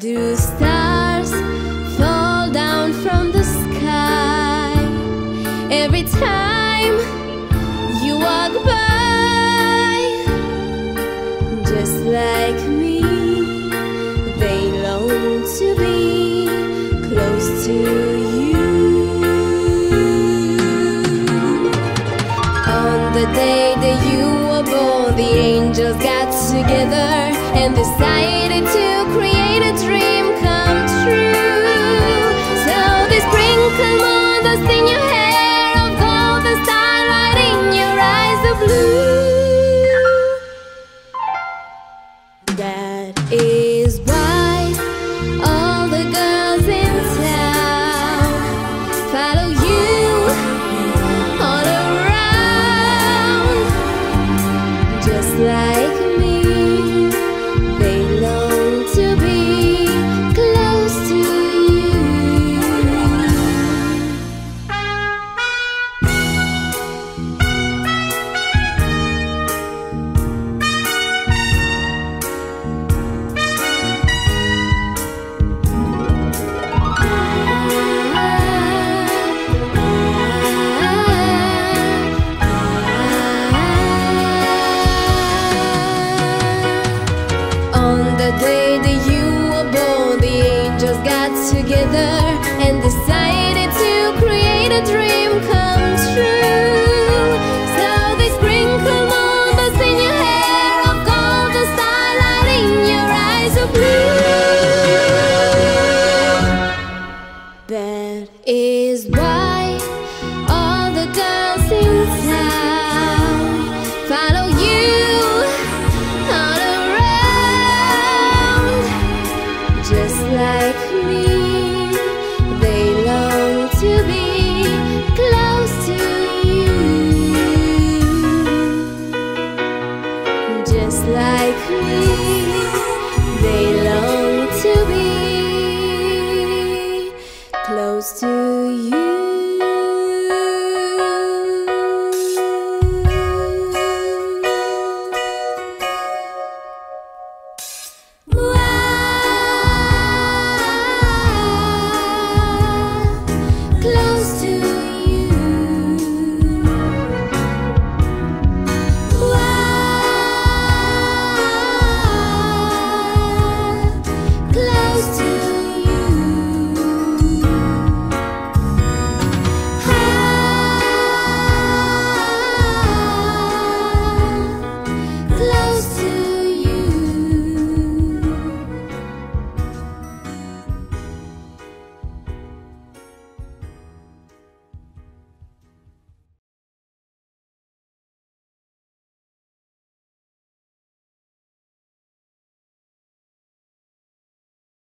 do stars fall down from the sky every time you walk by? Just like me, they long to be close to you. On the day that you were born, the angels got together and decided to create a dream come true. So they sprinkle more dust in your hair of gold, the starlight in your eyes of blue. That is why all the girls in town follow you all around. Just like the day that you were born, the angels got together and decided to create a dream come true. So they sprinkle more dust in your hair of gold, the starlight in your eyes of blue. That is why all the girls in town follow you. Just like me, they long to be close to you. Just like me.